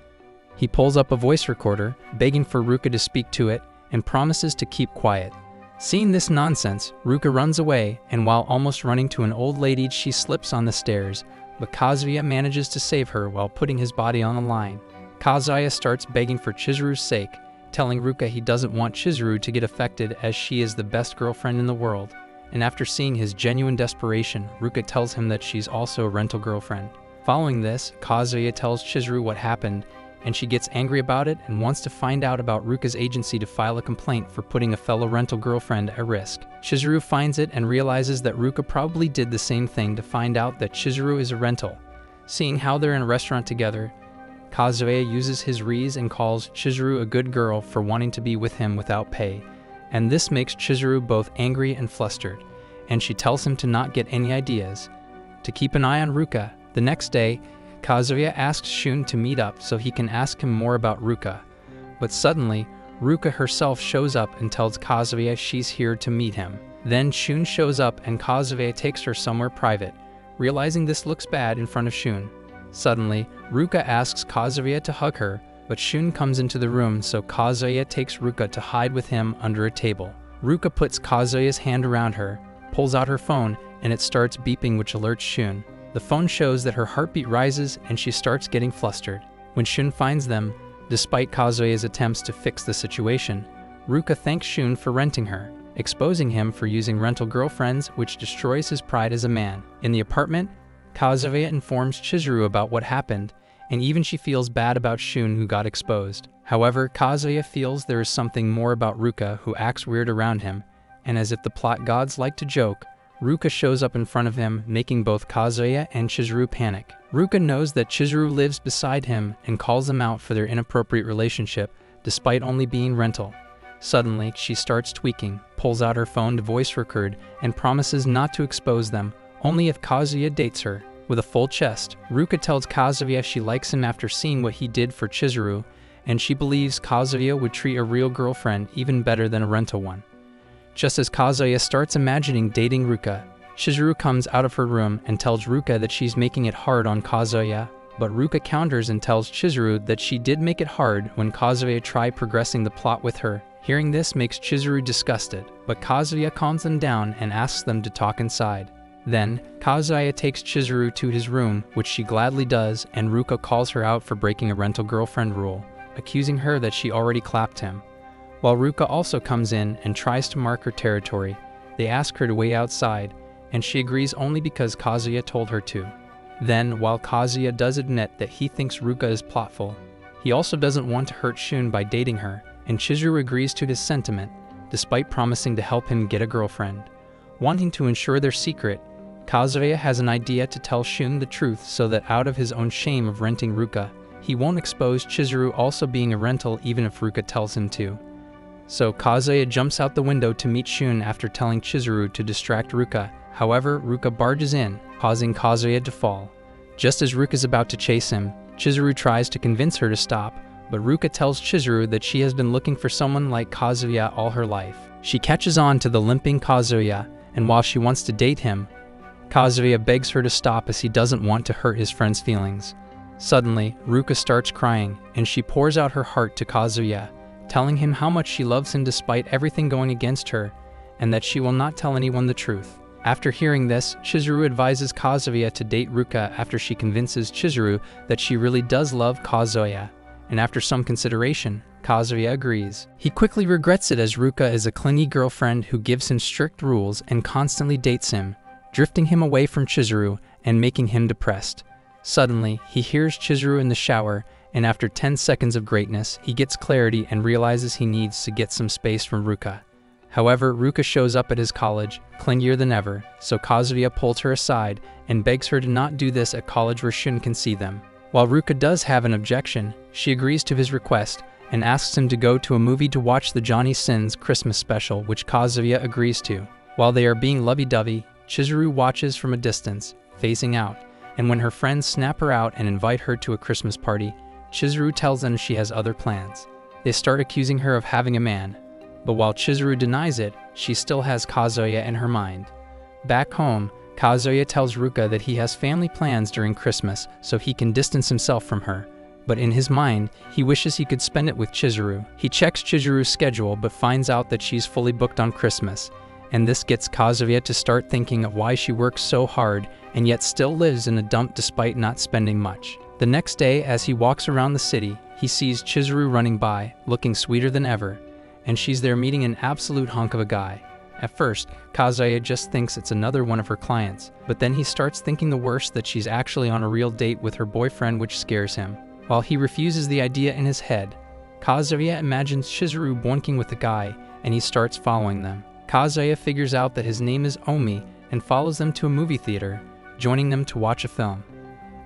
He pulls up a voice recorder, begging for Ruka to speak to it, and promises to keep quiet. Seeing this nonsense, Ruka runs away, and while almost running to an old lady, she slips on the stairs, but Kazuya manages to save her while putting his body on the line. Kazuya starts begging for Chizuru's sake, telling Ruka he doesn't want Chizuru to get affected as she is the best girlfriend in the world, and after seeing his genuine desperation, Ruka tells him that she's also a rental girlfriend. Following this, Kazuya tells Chizuru what happened, and she gets angry about it and wants to find out about Ruka's agency to file a complaint for putting a fellow rental girlfriend at risk. Chizuru finds it and realizes that Ruka probably did the same thing to find out that Chizuru is a rental. Seeing how they're in a restaurant together, Kazuya uses his reason and calls Chizuru a good girl for wanting to be with him without pay, and this makes Chizuru both angry and flustered, and she tells him to not get any ideas, to keep an eye on Ruka. The next day, Kazuya asks Shun to meet up so he can ask him more about Ruka, but suddenly, Ruka herself shows up and tells Kazuya she's here to meet him. Then Shun shows up and Kazuya takes her somewhere private, realizing this looks bad in front of Shun. Suddenly, Ruka asks Kazuya to hug her, but Shun comes into the room so Kazuya takes Ruka to hide with him under a table. Ruka puts Kazuya's hand around her, pulls out her phone, and it starts beeping, which alerts Shun. The phone shows that her heartbeat rises and she starts getting flustered. When Shun finds them, despite Kazuya's attempts to fix the situation, Ruka thanks Shun for renting her, exposing him for using rental girlfriends, which destroys his pride as a man. In the apartment, Kazuya informs Chizuru about what happened, and even she feels bad about Shun, who got exposed. However, Kazuya feels there is something more about Ruka, who acts weird around him, and as if the plot gods like to joke, Ruka shows up in front of him, making both Kazuya and Chizuru panic. Ruka knows that Chizuru lives beside him and calls him out for their inappropriate relationship, despite only being rental. Suddenly, she starts tweaking, pulls out her phone to voice record, and promises not to expose them, only if Kazuya dates her. With a full chest, Ruka tells Kazuya she likes him after seeing what he did for Chizuru, and she believes Kazuya would treat a real girlfriend even better than a rental one. Just as Kazuya starts imagining dating Ruka, Chizuru comes out of her room and tells Ruka that she's making it hard on Kazuya, but Ruka counters and tells Chizuru that she did make it hard when Kazuya tried progressing the plot with her. Hearing this makes Chizuru disgusted, but Kazuya calms them down and asks them to talk inside. Then, Kazuya takes Chizuru to his room, which she gladly does, and Ruka calls her out for breaking a rental girlfriend rule, accusing her that she already clapped him. While Ruka also comes in and tries to mark her territory, they ask her to wait outside, and she agrees only because Kazuya told her to. Then, while Kazuya does admit that he thinks Ruka is plotful, he also doesn't want to hurt Shun by dating her, and Chizuru agrees to his sentiment, despite promising to help him get a girlfriend. Wanting to ensure their secret, Kazuya has an idea to tell Shun the truth so that out of his own shame of renting Ruka, he won't expose Chizuru also being a rental even if Ruka tells him to. So Kazuya jumps out the window to meet Shun after telling Chizuru to distract Ruka. However, Ruka barges in, causing Kazuya to fall. Just as Ruka's about to chase him, Chizuru tries to convince her to stop, but Ruka tells Chizuru that she has been looking for someone like Kazuya all her life. She catches on to the limping Kazuya, and while she wants to date him, Kazuya begs her to stop as he doesn't want to hurt his friend's feelings. Suddenly, Ruka starts crying, and she pours out her heart to Kazuya, telling him how much she loves him despite everything going against her, and that she will not tell anyone the truth. After hearing this, Chizuru advises Kazuya to date Ruka after she convinces Chizuru that she really does love Kazuya, and after some consideration, Kazuya agrees. He quickly regrets it as Ruka is a clingy girlfriend who gives him strict rules and constantly dates him, drifting him away from Chizuru and making him depressed. Suddenly, he hears Chizuru in the shower, and after 10 seconds of greatness, he gets clarity and realizes he needs to get some space from Ruka. However, Ruka shows up at his college, clingier than ever, so Kazuya pulls her aside and begs her to not do this at college where Shun can see them. While Ruka does have an objection, she agrees to his request and asks him to go to a movie to watch the Johnny Sins Christmas special, which Kazuya agrees to. While they are being lovey-dovey, Chizuru watches from a distance, facing out, and when her friends snap her out and invite her to a Christmas party, Chizuru tells them she has other plans. They start accusing her of having a man, but while Chizuru denies it, she still has Kazuya in her mind. Back home, Kazuya tells Ruka that he has family plans during Christmas so he can distance himself from her, but in his mind, he wishes he could spend it with Chizuru. He checks Chizuru's schedule but finds out that she's fully booked on Christmas, and this gets Kazuya to start thinking of why she works so hard and yet still lives in a dump despite not spending much. The next day, as he walks around the city, he sees Chizuru running by, looking sweeter than ever, and she's there meeting an absolute hunk of a guy. At first, Kazuya just thinks it's another one of her clients, but then he starts thinking the worst, that she's actually on a real date with her boyfriend, which scares him. While he refuses the idea in his head, Kazuya imagines Chizuru bonking with the guy, and he starts following them. Kazuya figures out that his name is Umi and follows them to a movie theater, joining them to watch a film.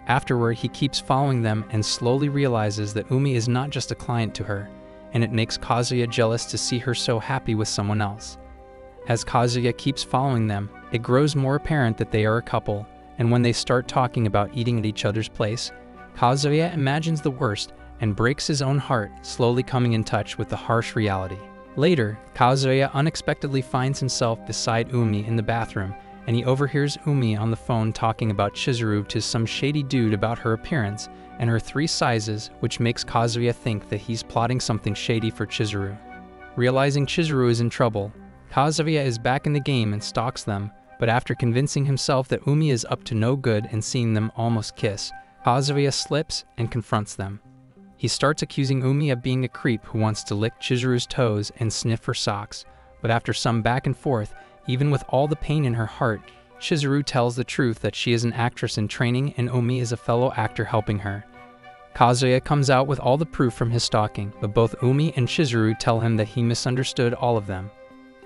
Afterward, he keeps following them and slowly realizes that Umi is not just a client to her, and it makes Kazuya jealous to see her so happy with someone else. As Kazuya keeps following them, it grows more apparent that they are a couple, and when they start talking about eating at each other's place, Kazuya imagines the worst and breaks his own heart, slowly coming in touch with the harsh reality. Later, Kazuya unexpectedly finds himself beside Umi in the bathroom, and he overhears Umi on the phone talking about Chizuru to some shady dude about her appearance and her 3 sizes, which makes Kazuya think that he's plotting something shady for Chizuru. Realizing Chizuru is in trouble, Kazuya is back in the game and stalks them, But after convincing himself that Umi is up to no good and seeing them almost kiss, Kazuya slips and confronts them. He starts accusing Umi of being a creep who wants to lick Chizuru's toes and sniff her socks, but after some back and forth, even with all the pain in her heart, Chizuru tells the truth that she is an actress in training and Umi is a fellow actor helping her. Kazuya comes out with all the proof from his stalking, but both Umi and Chizuru tell him that he misunderstood all of them.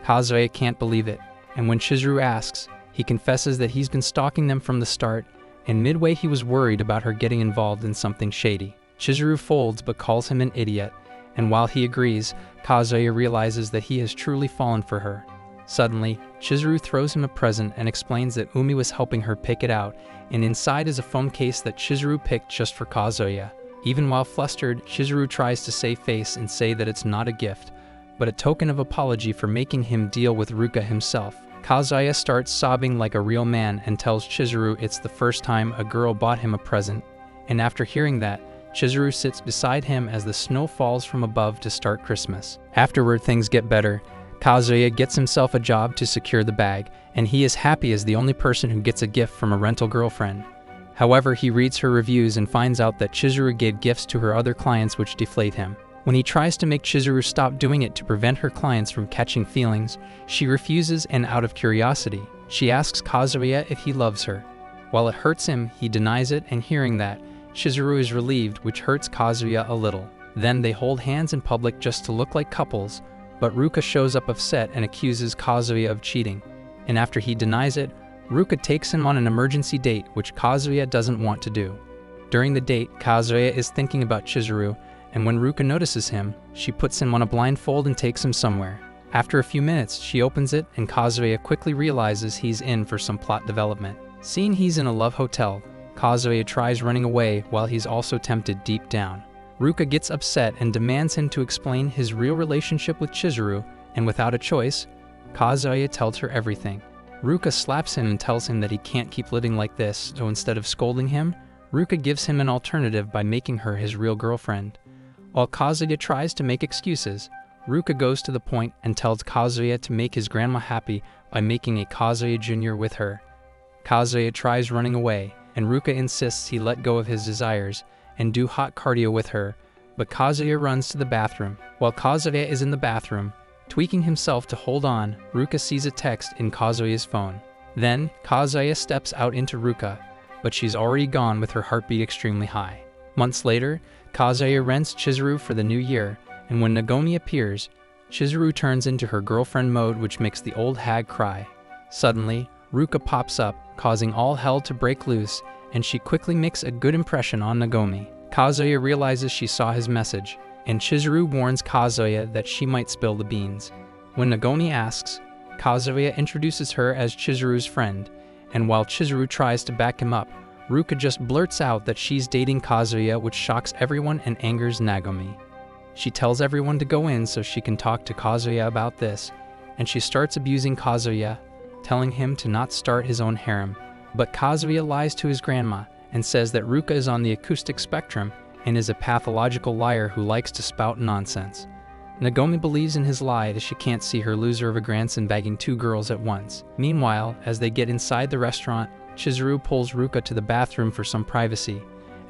Kazuya can't believe it, and when Chizuru asks, he confesses that he's been stalking them from the start, and midway he was worried about her getting involved in something shady. Chizuru folds but calls him an idiot, and while he agrees, Kazuya realizes that he has truly fallen for her. Suddenly, Chizuru throws him a present and explains that Umi was helping her pick it out, and inside is a phone case that Chizuru picked just for Kazuya. Even while flustered, Chizuru tries to save face and say that it's not a gift, but a token of apology for making him deal with Ruka himself. Kazuya starts sobbing like a real man and tells Chizuru it's the first time a girl bought him a present, and after hearing that, Chizuru sits beside him as the snow falls from above to start Christmas. Afterward, things get better. Kazuya gets himself a job to secure the bag, and he is happy as the only person who gets a gift from a rental girlfriend. However, he reads her reviews and finds out that Chizuru gave gifts to her other clients, which deflate him. When he tries to make Chizuru stop doing it to prevent her clients from catching feelings, she refuses, and out of curiosity, she asks Kazuya if he loves her. While it hurts him, he denies it, and hearing that, Chizuru is relieved, which hurts Kazuya a little. Then they hold hands in public just to look like couples, but Ruka shows up upset and accuses Kazuya of cheating. And after he denies it, Ruka takes him on an emergency date, which Kazuya doesn't want to do. During the date, Kazuya is thinking about Chizuru, and when Ruka notices him, she puts him on a blindfold and takes him somewhere. After a few minutes, she opens it, and Kazuya quickly realizes he's in for some plot development. Seeing he's in a love hotel, Kazuya tries running away while he's also tempted deep down. Ruka gets upset and demands him to explain his real relationship with Chizuru, and without a choice, Kazuya tells her everything. Ruka slaps him and tells him that he can't keep living like this, so instead of scolding him, Ruka gives him an alternative by making her his real girlfriend. While Kazuya tries to make excuses, Ruka goes to the point and tells Kazuya to make his grandma happy by making a Kazuya Jr. with her. Kazuya tries running away, and Ruka insists he let go of his desires and do hot cardio with her, but Kazuya runs to the bathroom. While Kazuya is in the bathroom, tweaking himself to hold on, Ruka sees a text in Kazuya's phone. Then, Kazuya steps out into Ruka, but she's already gone with her heartbeat extremely high. Months later, Kazuya rents Chizuru for the new year, and when Nagomi appears, Chizuru turns into her girlfriend mode, which makes the old hag cry. Suddenly, Ruka pops up, causing all hell to break loose, and she quickly makes a good impression on Nagomi. Kazuya realizes she saw his message, and Chizuru warns Kazuya that she might spill the beans. When Nagomi asks, Kazuya introduces her as Chizuru's friend, and while Chizuru tries to back him up, Ruka just blurts out that she's dating Kazuya, which shocks everyone and angers Nagomi. She tells everyone to go in so she can talk to Kazuya about this, and she starts abusing Kazuya, telling him to not start his own harem. But Kazuya lies to his grandma and says that Ruka is on the acoustic spectrum and is a pathological liar who likes to spout nonsense. Nagomi believes in his lie as she can't see her loser of a grandson bagging two girls at once. Meanwhile, as they get inside the restaurant, Chizuru pulls Ruka to the bathroom for some privacy,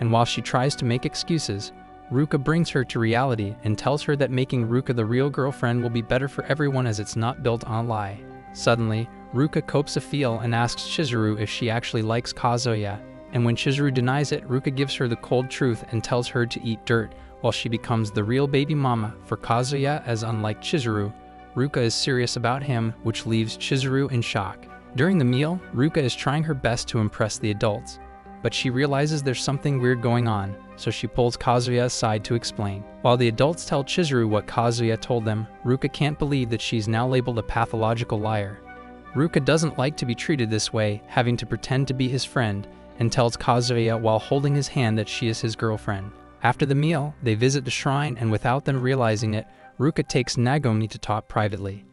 and while she tries to make excuses, Ruka brings her to reality and tells her that making Ruka the real girlfriend will be better for everyone as it's not built on a lie. Suddenly, Ruka copes a feel and asks Chizuru if she actually likes Kazuya, and when Chizuru denies it, Ruka gives her the cold truth and tells her to eat dirt, while she becomes the real baby mama for Kazuya, as unlike Chizuru, Ruka is serious about him, which leaves Chizuru in shock. During the meal, Ruka is trying her best to impress the adults, but she realizes there's something weird going on, so she pulls Kazuya aside to explain. While the adults tell Chizuru what Kazuya told them, Ruka can't believe that she's now labeled a pathological liar. Ruka doesn't like to be treated this way, having to pretend to be his friend, and tells Kazuya while holding his hand that she is his girlfriend. After the meal, they visit the shrine, and without them realizing it, Ruka takes Nagomi to talk privately.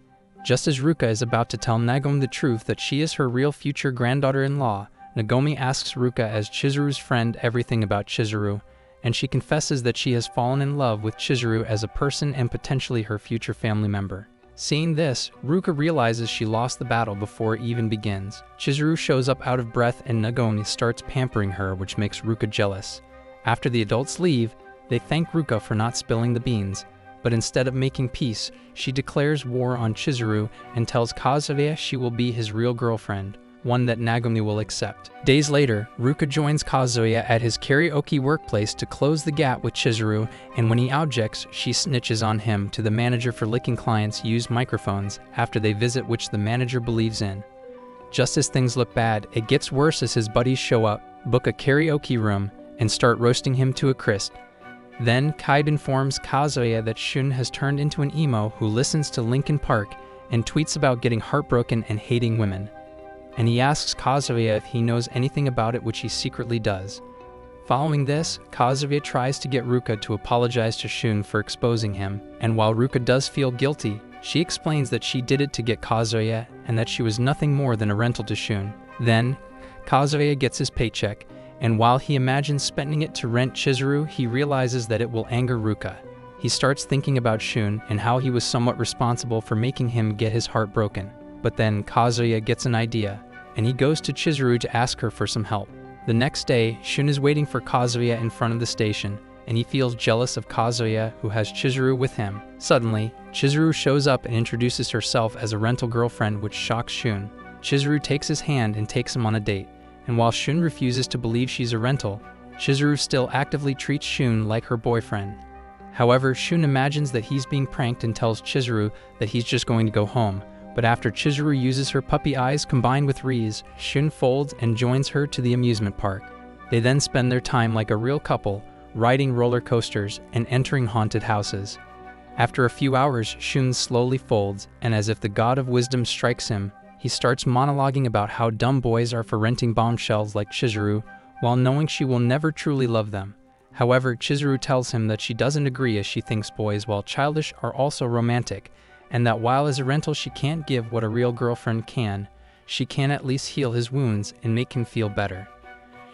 Just as Ruka is about to tell Nagomi the truth that she is her real future granddaughter-in-law, Nagomi asks Ruka as Chizuru's friend everything about Chizuru, and she confesses that she has fallen in love with Chizuru as a person and potentially her future family member. Seeing this, Ruka realizes she lost the battle before it even begins. Chizuru shows up out of breath and Nagomi starts pampering her, which makes Ruka jealous. After the adults leave, they thank Ruka for not spilling the beans, but instead of making peace, she declares war on Chizuru and tells Kazuya she will be his real girlfriend, one that Nagomi will accept. Days later, Ruka joins Kazuya at his karaoke workplace to close the gap with Chizuru, and when he objects, she snitches on him to the manager for licking clients used microphones after they visit, which the manager believes in. Just as things look bad, it gets worse as his buddies show up, book a karaoke room, and start roasting him to a crisp. Then, Kai informs Kazuya that Shun has turned into an emo who listens to Linkin Park and tweets about getting heartbroken and hating women, and he asks Kazuya if he knows anything about it, which he secretly does. Following this, Kazuya tries to get Ruka to apologize to Shun for exposing him, and while Ruka does feel guilty, she explains that she did it to get Kazuya and that she was nothing more than a rental to Shun. Then, Kazuya gets his paycheck, and while he imagines spending it to rent Chizuru, he realizes that it will anger Ruka. He starts thinking about Shun and how he was somewhat responsible for making him get his heart broken. But then Kazuya gets an idea, and he goes to Chizuru to ask her for some help. The next day, Shun is waiting for Kazuya in front of the station, and he feels jealous of Kazuya, who has Chizuru with him. Suddenly, Chizuru shows up and introduces herself as a rental girlfriend, which shocks Shun. Chizuru takes his hand and takes him on a date, and while Shun refuses to believe she's a rental, Chizuru still actively treats Shun like her boyfriend. However, Shun imagines that he's being pranked and tells Chizuru that he's just going to go home. But after Chizuru uses her puppy eyes combined with Ri's, Shun folds and joins her to the amusement park. They then spend their time like a real couple, riding roller coasters and entering haunted houses. After a few hours, Shun slowly folds, and as if the god of wisdom strikes him, he starts monologuing about how dumb boys are for renting bombshells like Chizuru, while knowing she will never truly love them. However, Chizuru tells him that she doesn't agree, as she thinks boys, while childish, are also romantic, and that while as a rental she can't give what a real girlfriend can, she can at least heal his wounds and make him feel better.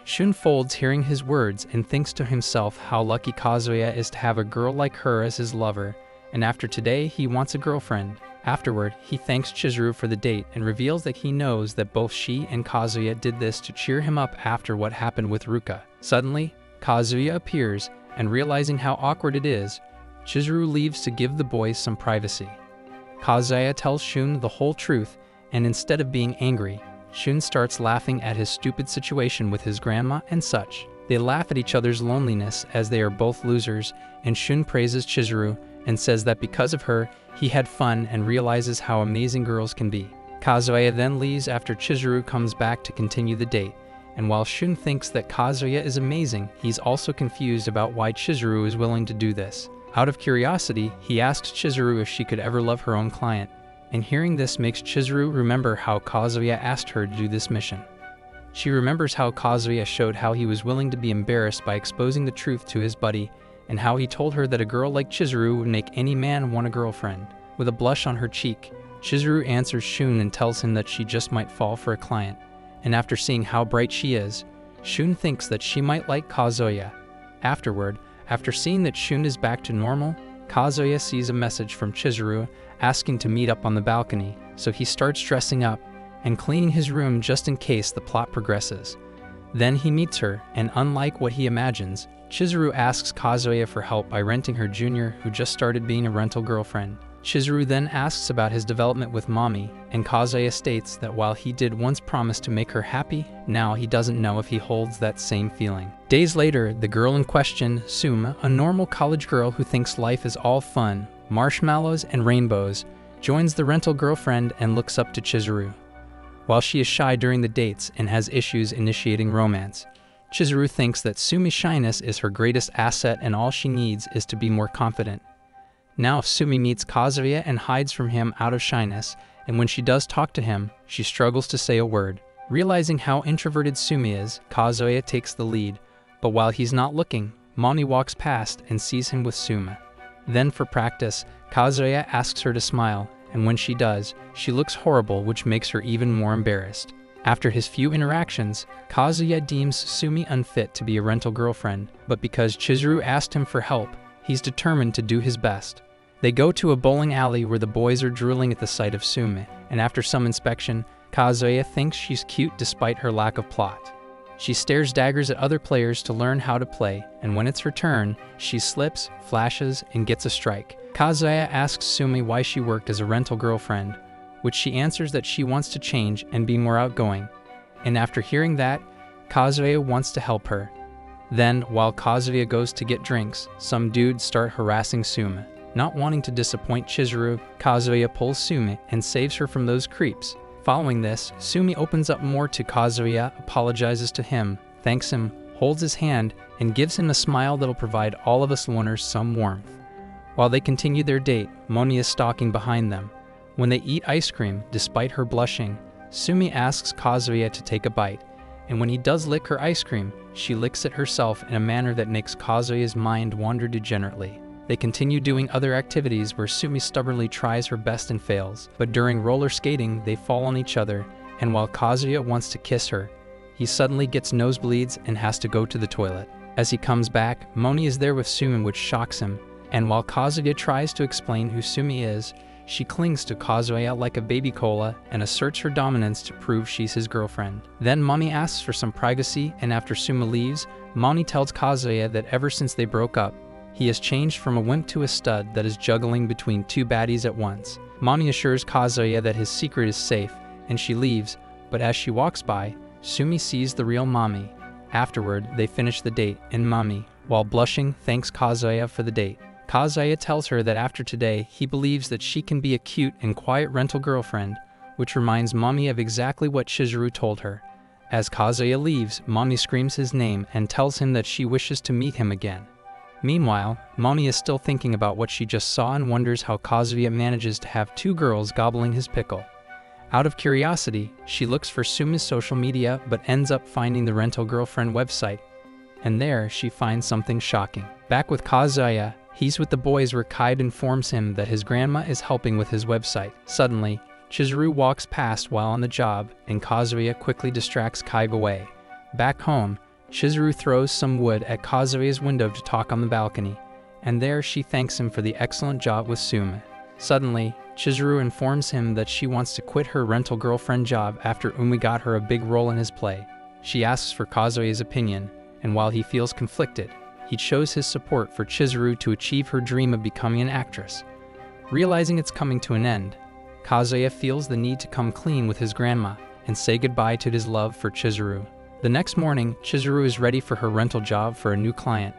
Shun folds hearing his words and thinks to himself how lucky Kazuya is to have a girl like her as his lover, and after today he wants a girlfriend. Afterward, he thanks Chizuru for the date and reveals that he knows that both she and Kazuya did this to cheer him up after what happened with Ruka. Suddenly, Kazuya appears, and realizing how awkward it is, Chizuru leaves to give the boys some privacy. Kazuya tells Shun the whole truth, and instead of being angry, Shun starts laughing at his stupid situation with his grandma and such. They laugh at each other's loneliness as they are both losers, and Shun praises Chizuru and says that because of her, he had fun and realizes how amazing girls can be. Kazuya then leaves after Chizuru comes back to continue the date, and while Shun thinks that Kazuya is amazing, he's also confused about why Chizuru is willing to do this. Out of curiosity, he asks Chizuru if she could ever love her own client, and hearing this makes Chizuru remember how Kazuya asked her to do this mission. She remembers how Kazuya showed how he was willing to be embarrassed by exposing the truth to his buddy, and how he told her that a girl like Chizuru would make any man want a girlfriend. With a blush on her cheek, Chizuru answers Shun and tells him that she just might fall for a client, and after seeing how bright she is, Shun thinks that she might like Kazuya. After seeing that Shun is back to normal, Kazuya sees a message from Chizuru asking to meet up on the balcony, so he starts dressing up and cleaning his room just in case the plot progresses. Then he meets her, and unlike what he imagines, Chizuru asks Kazuya for help by renting her junior, who just started being a rental girlfriend. Chizuru then asks about his development with Mami, and Kazuya states that while he did once promise to make her happy, now he doesn't know if he holds that same feeling. Days later, the girl in question, Sumi, a normal college girl who thinks life is all fun, marshmallows, and rainbows, joins the rental girlfriend and looks up to Chizuru. While she is shy during the dates and has issues initiating romance, Chizuru thinks that Sumi's shyness is her greatest asset and all she needs is to be more confident. Now Sumi meets Kazuya and hides from him out of shyness, and when she does talk to him, she struggles to say a word. Realizing how introverted Sumi is, Kazuya takes the lead, but while he's not looking, Mami walks past and sees him with Sumi. Then for practice, Kazuya asks her to smile, and when she does, she looks horrible, which makes her even more embarrassed. After his few interactions, Kazuya deems Sumi unfit to be a rental girlfriend, but because Chizuru asked him for help, he's determined to do his best. They go to a bowling alley where the boys are drooling at the sight of Sumi, and after some inspection, Kazuya thinks she's cute despite her lack of plot. She stares daggers at other players to learn how to play, and when it's her turn, she slips, flashes, and gets a strike. Kazuya asks Sumi why she worked as a rental girlfriend, which she answers that she wants to change and be more outgoing, and after hearing that, Kazuya wants to help her. Then, while Kazuya goes to get drinks, some dudes start harassing Sumi. Not wanting to disappoint Chizuru, Kazuya pulls Sumi and saves her from those creeps. Following this, Sumi opens up more to Kazuya, apologizes to him, thanks him, holds his hand, and gives him a smile that'll provide all of us loners some warmth. While they continue their date, Moni is stalking behind them. When they eat ice cream, despite her blushing, Sumi asks Kazuya to take a bite, and when he does lick her ice cream, she licks it herself in a manner that makes Kazuya's mind wander degenerately. They continue doing other activities where Sumi stubbornly tries her best and fails, but during roller skating, they fall on each other, and while Kazuya wants to kiss her, he suddenly gets nosebleeds and has to go to the toilet. As he comes back, Moni is there with Sumi, which shocks him, and while Kazuya tries to explain who Sumi is, she clings to Kazuya like a baby koala and asserts her dominance to prove she's his girlfriend. Then Mami asks for some privacy, and after Sumi leaves, Moni tells Kazuya that ever since they broke up, he has changed from a wimp to a stud that is juggling between two baddies at once. Mami assures Kazuya that his secret is safe, and she leaves, but as she walks by, Sumi sees the real Mami. Afterward, they finish the date, and Mami, while blushing, thanks Kazuya for the date. Kazuya tells her that after today, he believes that she can be a cute and quiet rental girlfriend, which reminds Mami of exactly what Chizuru told her. As Kazuya leaves, Mami screams his name and tells him that she wishes to meet him again. Meanwhile, Mami is still thinking about what she just saw and wonders how Kazuya manages to have two girls gobbling his pickle. Out of curiosity, she looks for Sumi's social media but ends up finding the Rental Girlfriend website, and there she finds something shocking. Back with Kazuya, he's with the boys where Kai informs him that his grandma is helping with his website. Suddenly, Chizuru walks past while on the job, and Kazuya quickly distracts Kai away. Back home, Chizuru throws some wood at Kazuya's window to talk on the balcony, and there she thanks him for the excellent job with Sumi. Suddenly, Chizuru informs him that she wants to quit her rental girlfriend job after Umi got her a big role in his play. She asks for Kazuya's opinion, and while he feels conflicted, he shows his support for Chizuru to achieve her dream of becoming an actress. Realizing it's coming to an end, Kazuya feels the need to come clean with his grandma and say goodbye to his love for Chizuru. The next morning, Chizuru is ready for her rental job for a new client,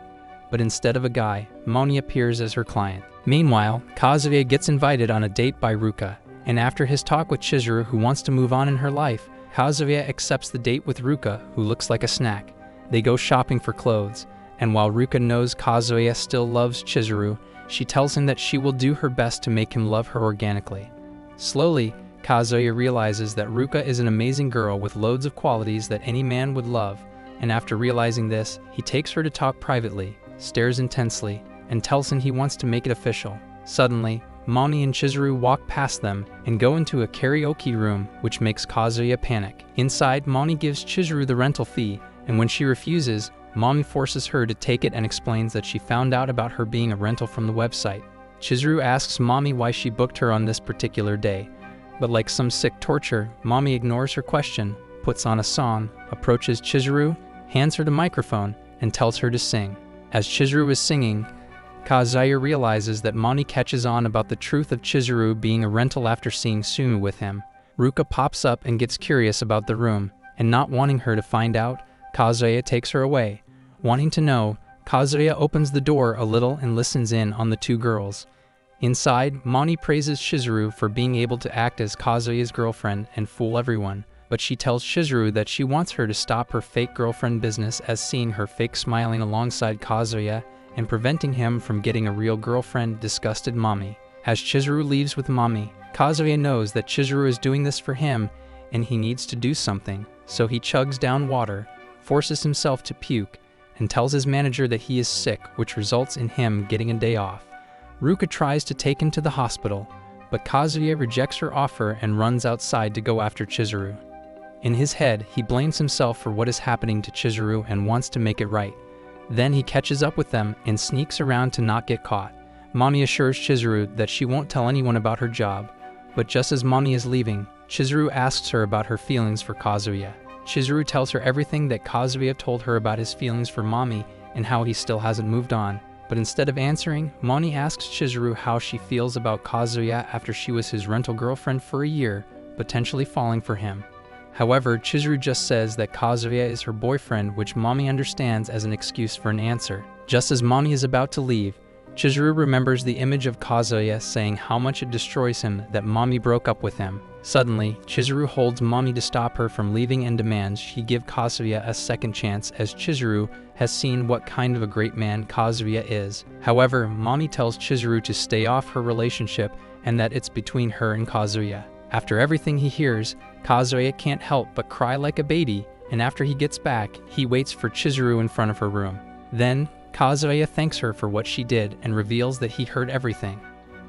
but instead of a guy, Moni appears as her client. Meanwhile, Kazuya gets invited on a date by Ruka, and after his talk with Chizuru, who wants to move on in her life, Kazuya accepts the date with Ruka, who looks like a snack. They go shopping for clothes, and while Ruka knows Kazuya still loves Chizuru, she tells him that she will do her best to make him love her organically. Slowly, Kazuya realizes that Ruka is an amazing girl with loads of qualities that any man would love, and after realizing this, he takes her to talk privately, stares intensely, and tells him he wants to make it official. Suddenly, Moni and Chizuru walk past them and go into a karaoke room, which makes Kazuya panic. Inside, Moni gives Chizuru the rental fee, and when she refuses, Mami forces her to take it and explains that she found out about her being a rental from the website. Chizuru asks Mami why she booked her on this particular day, but like some sick torture, Mami ignores her question, puts on a song, approaches Chizuru, hands her the microphone, and tells her to sing. As Chizuru is singing, Kazuya realizes that Mami catches on about the truth of Chizuru being a rental after seeing Sumi with him. Ruka pops up and gets curious about the room, and not wanting her to find out, Kazuya takes her away. Wanting to know, Kazuya opens the door a little and listens in on the two girls. Inside, Moni praises Chizuru for being able to act as Kazuya's girlfriend and fool everyone, but she tells Chizuru that she wants her to stop her fake girlfriend business, as seeing her fake smiling alongside Kazuya and preventing him from getting a real girlfriend disgusted Mami. As Chizuru leaves with Mami, Kazuya knows that Chizuru is doing this for him and he needs to do something, so he chugs down water, forces himself to puke, and tells his manager that he is sick, which results in him getting a day off. Ruka tries to take him to the hospital, but Kazuya rejects her offer and runs outside to go after Chizuru. In his head, he blames himself for what is happening to Chizuru and wants to make it right. Then he catches up with them and sneaks around to not get caught. Mami assures Chizuru that she won't tell anyone about her job, but just as Mami is leaving, Chizuru asks her about her feelings for Kazuya. Chizuru tells her everything that Kazuya told her about his feelings for Mami and how he still hasn't moved on, but instead of answering, Mami asks Chizuru how she feels about Kazuya after she was his rental girlfriend for a year, potentially falling for him. However, Chizuru just says that Kazuya is her boyfriend, which Mami understands as an excuse for an answer. Just as Mami is about to leave, Chizuru remembers the image of Kazuya saying how much it destroys him that Mami broke up with him. Suddenly, Chizuru holds Mami to stop her from leaving and demands she give Kazuya a second chance, as Chizuru has seen what kind of a great man Kazuya is. However, Mami tells Chizuru to stay off her relationship and that it's between her and Kazuya. After everything he hears, Kazuya can't help but cry like a baby, and after he gets back, he waits for Chizuru in front of her room. Then, Kazuya thanks her for what she did and reveals that he heard everything.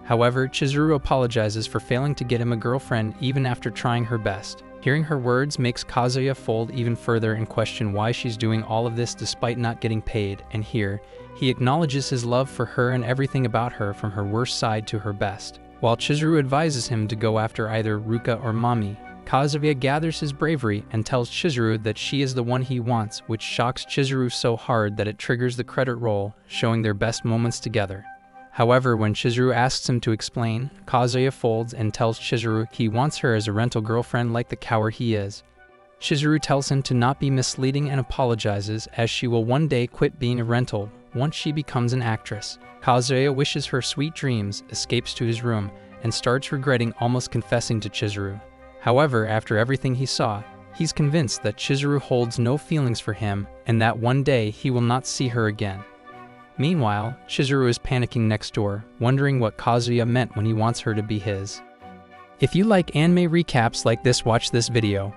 However, Chizuru apologizes for failing to get him a girlfriend even after trying her best. Hearing her words makes Kazuya fold even further and question why she's doing all of this despite not getting paid, and here, he acknowledges his love for her and everything about her from her worst side to her best. While Chizuru advises him to go after either Ruka or Mami, Kazuya gathers his bravery and tells Chizuru that she is the one he wants, which shocks Chizuru so hard that it triggers the credit roll, showing their best moments together. However, when Chizuru asks him to explain, Kazuya folds and tells Chizuru he wants her as a rental girlfriend like the coward he is. Chizuru tells him to not be misleading and apologizes, as she will one day quit being a rental once she becomes an actress. Kazuya wishes her sweet dreams, escapes to his room, and starts regretting almost confessing to Chizuru. However, after everything he saw, he's convinced that Chizuru holds no feelings for him and that one day he will not see her again. Meanwhile, Chizuru is panicking next door, wondering what Kazuya meant when he wants her to be his. If you like anime recaps like this, watch this video.